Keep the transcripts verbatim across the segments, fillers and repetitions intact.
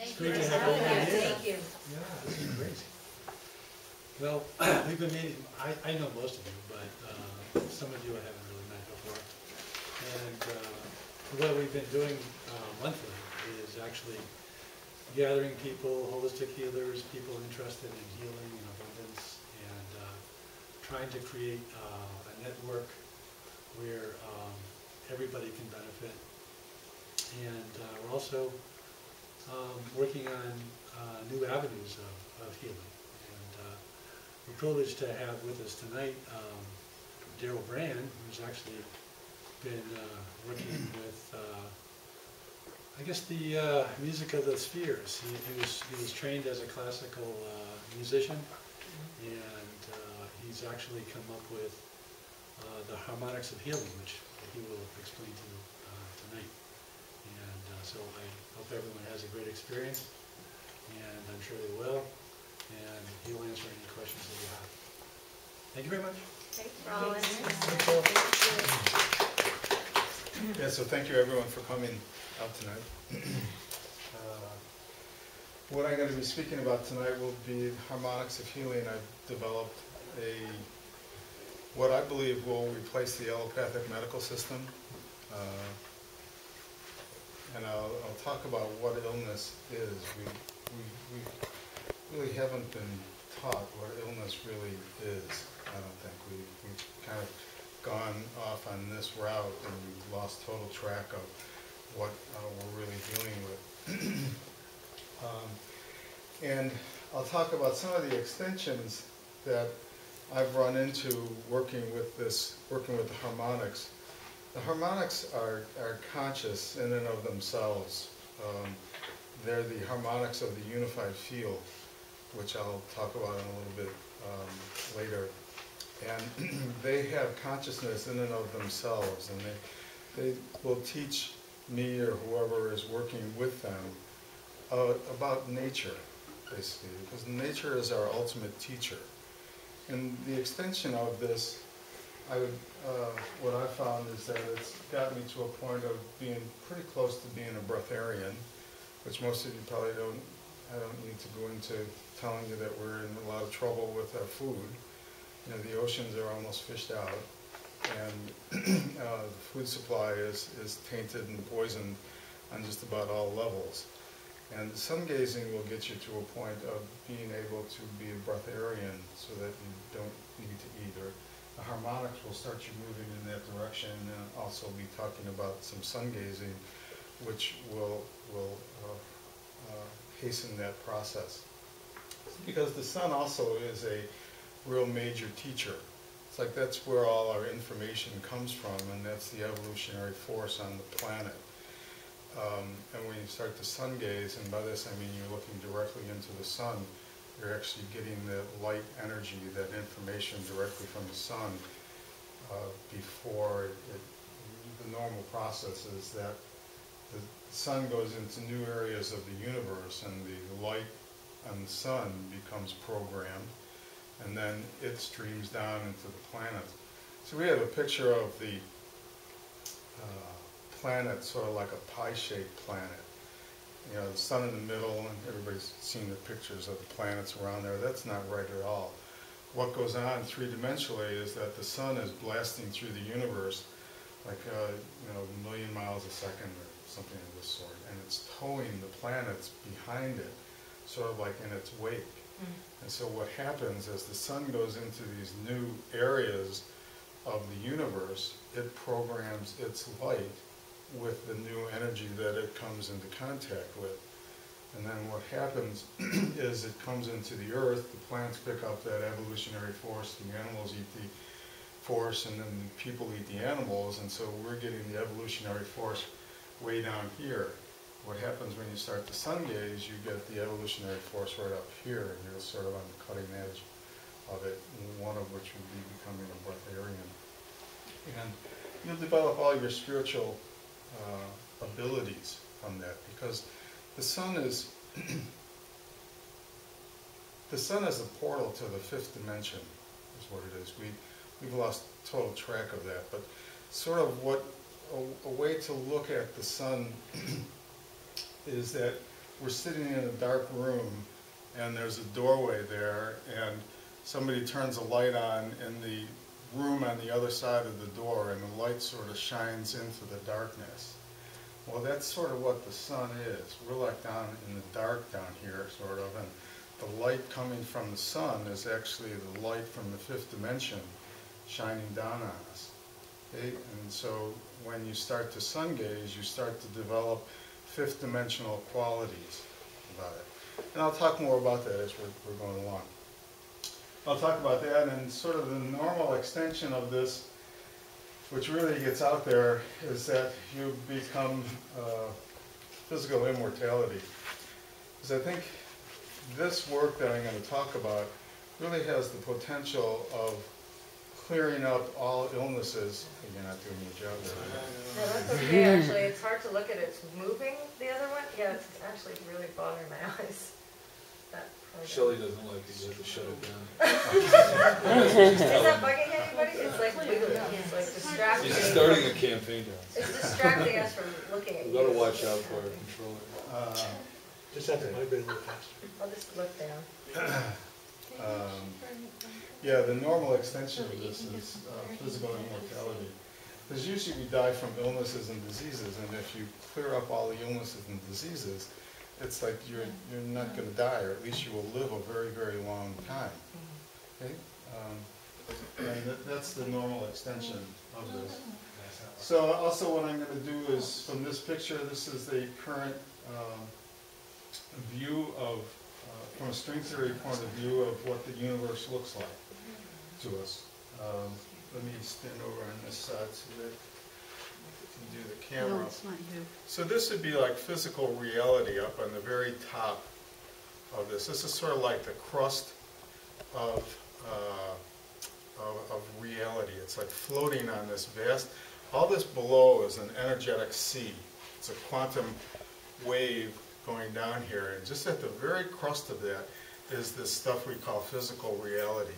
Thank you. Thank you. Yeah, this is crazy. Well, we've been meeting, I, I know most of you, but uh, some of you I haven't really met before. And uh, what we've been doing uh, monthly is actually gathering people, holistic healers, people interested in healing and abundance, and uh, trying to create uh, a network where um, everybody can benefit. And uh, we're also um, working on uh, new avenues of, of healing. And uh, we're privileged to have with us tonight um, Darrell Brann, who's actually been uh, working with, uh, I guess, the uh, music of the spheres. He, he, was, he was trained as a classical uh, musician, and uh, he's actually come up with uh, the harmonics of healing, which he will explain to you uh, tonight. And uh, so I hope everyone has a great experience, and I'm sure they will, and he'll answer any questions that you have. Thank you very much. Thanks, Roland. Thank you. Yeah, so thank you everyone for coming out tonight. Uh, what I'm going to be speaking about tonight will be harmonics of healing. I've developed a, what I believe will replace the allopathic medical system. Uh, And I'll, I'll talk about what illness is. We, we, we really haven't been taught what illness really is, I don't think. We, we've kind of gone off on this route and we've lost total track of what uh, we're really dealing with. um, and I'll talk about some of the extensions that I've run into working with this, working with the harmonics. The harmonics are, are conscious in and of themselves. Um, they're the harmonics of the unified field, which I'll talk about in a little bit um, later. And they have consciousness in and of themselves, and they, they will teach me or whoever is working with them uh, about nature, basically, because nature is our ultimate teacher. And the extension of this, I would, uh, what I found is that it's got me to a point of being pretty close to being a breatharian, which most of you probably don't, I don't need to go into telling you that we're in a lot of trouble with our food. You know, the oceans are almost fished out, and uh, the food supply is, is tainted and poisoned on just about all levels. And sun gazing will get you to a point of being able to be a breatharian so that you don't need to eat, or the harmonics will start you moving in that direction, and also be talking about some sun gazing, which will, will uh, uh, hasten that process. Because the sun also is a real major teacher. It's like that's where all our information comes from, and that's the evolutionary force on the planet. Um, and when you start to sun gaze, and by this I mean you're looking directly into the sun, you're actually getting the light energy, that information directly from the sun uh, before it, it, the normal process is that the sun goes into new areas of the universe and the light on the sun becomes programmed, and then it streams down into the planet. So we have a picture of the uh, planet sort of like a pie-shaped planet. You know, the sun in the middle, and everybody's seen the pictures of the planets around there. That's not right at all. What goes on three-dimensionally is that the sun is blasting through the universe like uh, you know, a million miles a second or something of this sort, and it's towing the planets behind it, sort of like in its wake. Mm-hmm. And so what happens is the sun goes into these new areas of the universe, it programs its light with the new energy that it comes into contact with. And then what happens is it comes into the earth, the plants pick up that evolutionary force, the animals eat the force, and then the people eat the animals, and so we're getting the evolutionary force way down here. What happens when you start the sun gaze, you get the evolutionary force right up here, and you're sort of on the cutting edge of it, one of which would be becoming a breatharian. And you'll develop all your spiritual Uh, abilities from that, because the sun is the sun is a portal to the fifth dimension, is what it is. We we've lost total track of that, but sort of what a, a way to look at the sun is that we're sitting in a dark room and there's a doorway there and somebody turns a light on in the room on the other side of the door and the light sort of shines into the darkness. Well, that's sort of what the sun is. We're like down in the dark down here, sort of, and the light coming from the sun is actually the light from the fifth dimension shining down on us. Okay? And so when you start to sun gaze, you start to develop fifth dimensional qualities about it. And I'll talk more about that as we're, we're going along. I'll talk about that and sort of the normal extension of this, which really gets out there, is that you become uh, physical immortality. Because I think this work that I'm going to talk about really has the potential of clearing up all illnesses. You're not doing your job there. No, that's okay, actually. It's hard to look at it. It's moving, the other one. Yeah, it's actually really bothering my eyes. That Shelly doesn't like it. You have to shut it down. Is that bugging anybody? It's like wiggling. It's like distracting. She's starting a campaign now. It's distracting us from looking at you. We've got to watch out for our controller. Uh, just have to migrate a little faster. I'll just look down. um, yeah, the normal extension of this is uh, physical immortality. Because usually we die from illnesses and diseases, and if you clear up all the illnesses and diseases, it's like you're, you're not going to die, or at least you will live a very, very long time. Okay? Um, and that, that's the normal extension of this. So also what I'm going to do is, from this picture, this is the current uh, view of, uh, from a string theory point of view, of what the universe looks like to us. Um, let me stand over on this side so that do the camera. No, it's not you. So this would be like physical reality up on the very top of this. This is sort of like the crust of, uh, of, of reality. It's like floating on this vast. All this below is an energetic sea. It's a quantum wave going down here. And just at the very crust of that is this stuff we call physical reality.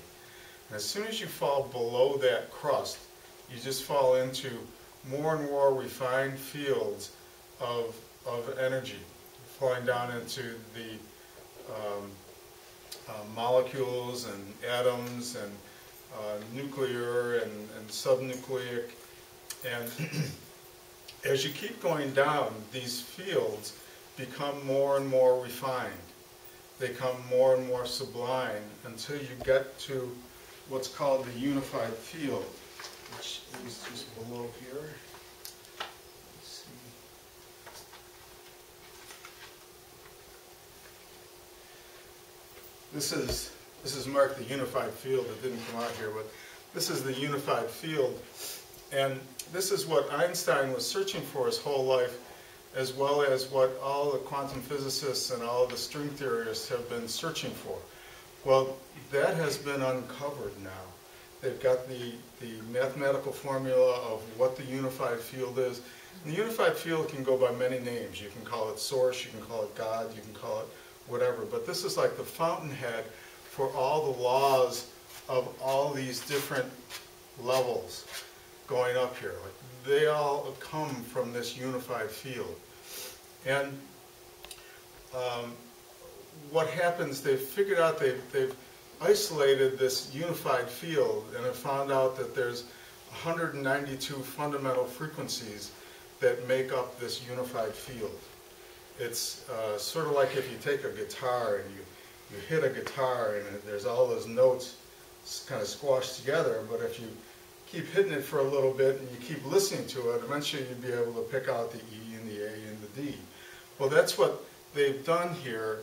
And as soon as you fall below that crust, you just fall into more and more refined fields of, of energy, falling down into the um, uh, molecules and atoms and uh, nuclear and, and subnucleic. And as you keep going down, these fields become more and more refined. They become more and more sublime until you get to what's called the unified field, which is just below here. Let's see. This is this is marked the unified field. It didn't come out here, but this is the unified field, and this is what Einstein was searching for his whole life, as well as what all the quantum physicists and all the string theorists have been searching for. Well, that has been uncovered now. They've got the, the mathematical formula of what the unified field is. And the unified field can go by many names. You can call it source, you can call it God, you can call it whatever. But this is like the fountainhead for all the laws of all these different levels going up here. Like they all come from this unified field. And um, what happens, they've figured out, they've, they've isolated this unified field and have found out that there's one hundred ninety-two fundamental frequencies that make up this unified field. It's uh, sort of like if you take a guitar and you, you hit a guitar and there's all those notes kind of squashed together, but if you keep hitting it for a little bit and you keep listening to it, eventually you'd be able to pick out the E and the A and the D. Well, that's what they've done here,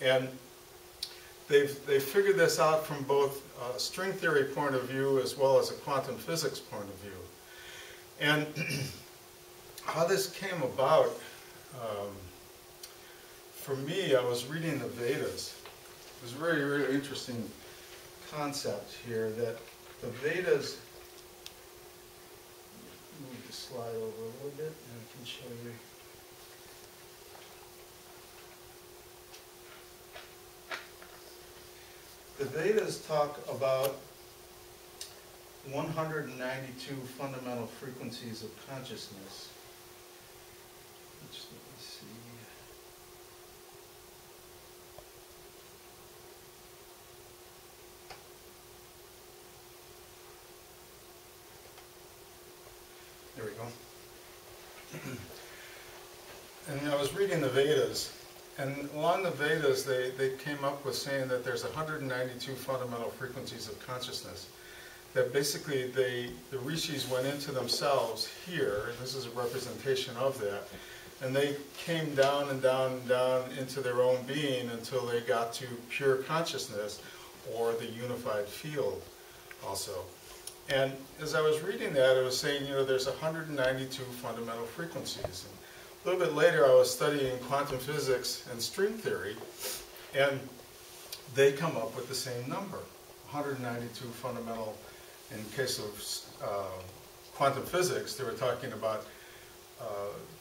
and They've, they've figured this out from both a string theory point of view as well as a quantum physics point of view. And how this came about, um, for me, I was reading the Vedas. It was a very, really interesting concept here that the Vedas, move the slide over a little bit and I can show you. The Vedas talk about one hundred ninety-two fundamental frequencies of consciousness. Which, let me see. And I was reading the Vedas, and along the Vedas they, they came up with saying that there's one hundred ninety-two fundamental frequencies of consciousness. That basically they, the Rishis went into themselves here, and this is a representation of that, and they came down and down and down into their own being until they got to pure consciousness, or the unified field also. And as I was reading that, it was saying, you know, there's one hundred ninety-two fundamental frequencies. And a little bit later, I was studying quantum physics and string theory, and they come up with the same number, one hundred ninety-two fundamental. In the case of uh, quantum physics, they were talking about uh,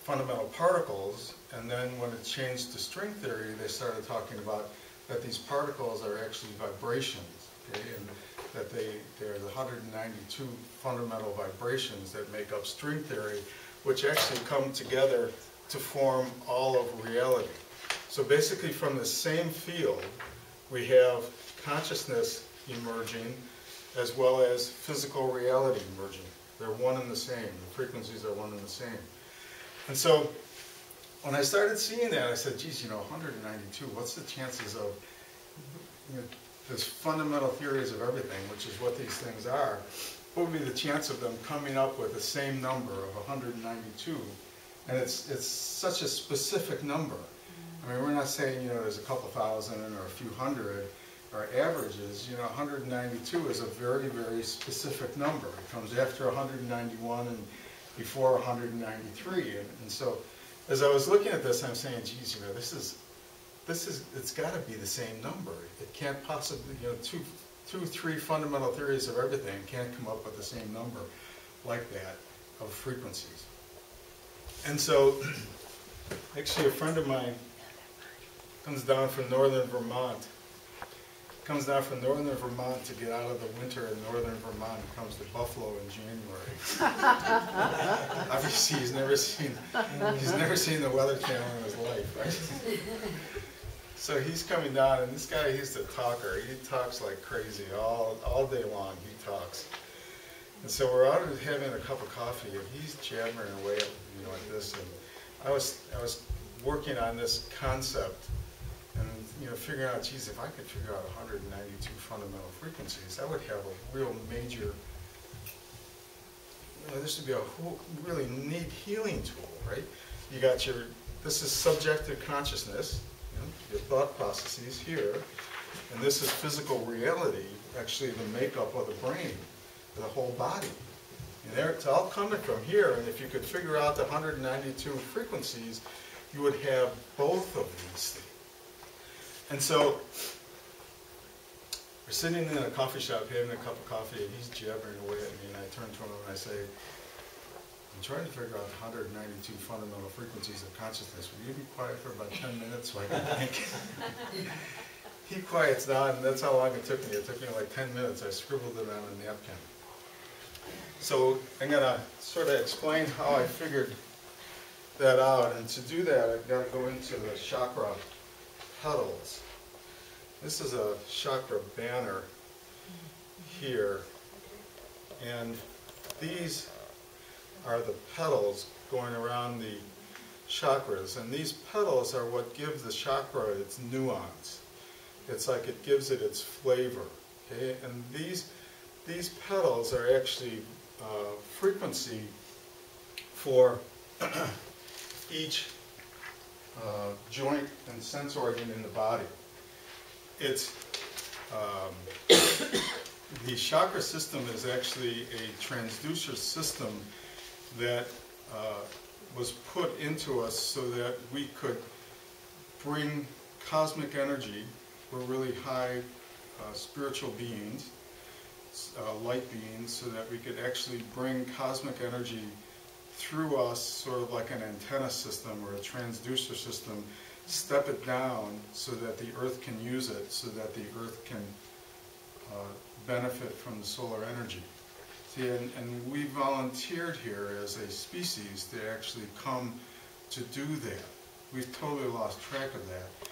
fundamental particles, and then when it changed to string theory, they started talking about that these particles are actually vibrations, okay? And that they, they're the one hundred ninety-two fundamental vibrations that make up string theory, which actually come together to form all of reality. So basically from the same field, we have consciousness emerging as well as physical reality emerging. They're one and the same. The frequencies are one and the same. And so when I started seeing that, I said, geez, you know, one hundred ninety-two, what's the chances of, you know, those fundamental theories of everything, which is what these things are, what would be the chance of them coming up with the same number of one hundred ninety-two? And it's, it's such a specific number. I mean, we're not saying, you know, there's a couple thousand or a few hundred. Our averages, you know, one hundred ninety-two is a very, very specific number. It comes after one hundred ninety-one and before one hundred ninety-three. And, and so as I was looking at this, I'm saying, geez, you know, this is, this is, it's got to be the same number. It can't possibly, you know, two, two, three fundamental theories of everything can't come up with the same number like that of frequencies. And so actually a friend of mine comes down from northern Vermont comes down from northern Vermont to get out of the winter in northern Vermont and comes to Buffalo in January. Obviously, he's never seen he's never seen the Weather Channel in his life, right? So he's coming down, and this guy, he's the talker. He talks like crazy all all day long. He talks, and so we're out having a cup of coffee, and he's jabbering away, you know, like this. And I was I was working on this concept. And, you know, figuring out, geez, if I could figure out one hundred ninety-two fundamental frequencies, I would have a real major, you know, this would be a whole, really neat healing tool, right? You got your, this is subjective consciousness, you know, your thought processes here, and this is physical reality, actually the makeup of the brain, the whole body. And there, it's all coming from here, and if you could figure out the one hundred ninety-two frequencies, you would have both of these things. And so we're sitting in a coffee shop having a cup of coffee, and he's jabbering away at me, and I turn to him and I say, I'm trying to figure out one hundred ninety-two fundamental frequencies of consciousness. Will you be quiet for about ten minutes so I can think? He quiets down, and that's how long it took me. It took me like ten minutes. I scribbled it on a napkin. So I'm going to sort of explain how I figured that out. And to do that, I've got to go into the chakra petals. This is a chakra banner here, and these are the petals going around the chakras, and these petals are what give the chakra its nuance. It's like it gives it its flavor, okay? And these, these petals are actually uh, frequency for each Uh, joint and sense organ in the body. It's um, the chakra system is actually a transducer system that uh, was put into us so that we could bring cosmic energy. We're really high uh, spiritual beings, uh, light beings, so that we could actually bring cosmic energy through us, sort of like an antenna system or a transducer system, step it down so that the earth can use it, so that the earth can uh, benefit from the solar energy. See, and, and we volunteered here as a species to actually come to do that. We've totally lost track of that.